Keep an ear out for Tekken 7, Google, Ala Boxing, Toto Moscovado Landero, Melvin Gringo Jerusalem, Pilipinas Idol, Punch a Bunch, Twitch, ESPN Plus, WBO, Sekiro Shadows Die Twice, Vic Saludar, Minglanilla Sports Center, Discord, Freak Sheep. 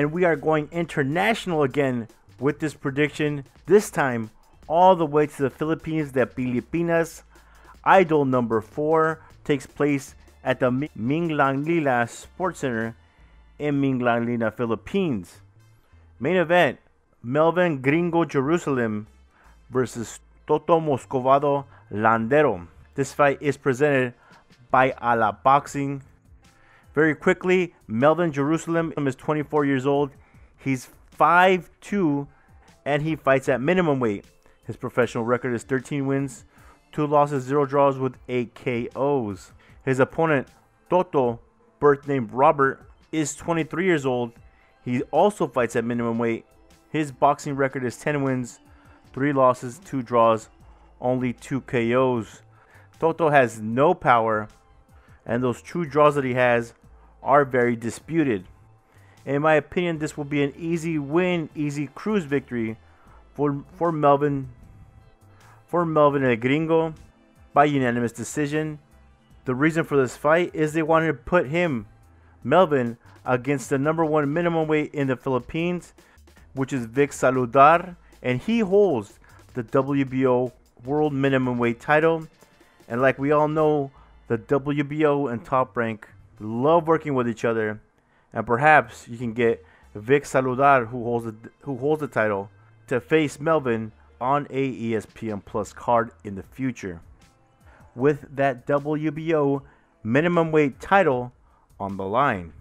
and we are going international again with this prediction, this time all the way to the Philippines. That Pilipinas Idol number 4 takes place at the Minglanilla Sports Center in Minglanilla, Philippines. Main event, Melvin Gringo Jerusalem versus Toto Moscovado Landero. This fight is presented by Ala Boxing. Very quickly, Melvin Jerusalem is 24 years old. He's 5'2", and he fights at minimum weight. His professional record is 13 wins, 2 losses, 0 draws with 8 KOs. His opponent, Toto, birth name Robert, is 23 years old. He also fights at minimum weight. His boxing record is 10 wins, 3 losses, 2 draws, only 2 KOs. Toto has no power, and those true draws that he has are very disputed. In my opinion, this will be an easy win, easy cruise victory for Melvin El Gringo by unanimous decision. The reason for this fight is they wanted to put him, Melvin, against the #1 minimum weight in the Philippines, which is Vic Saludar, and he holds the WBO world minimum weight title. And like we all know, the WBO and Top Rank love working with each other, and perhaps you can get Vic Saludar, who holds the title, to face Melvin on a ESPN Plus card in the future, with that WBO minimum weight title on the line.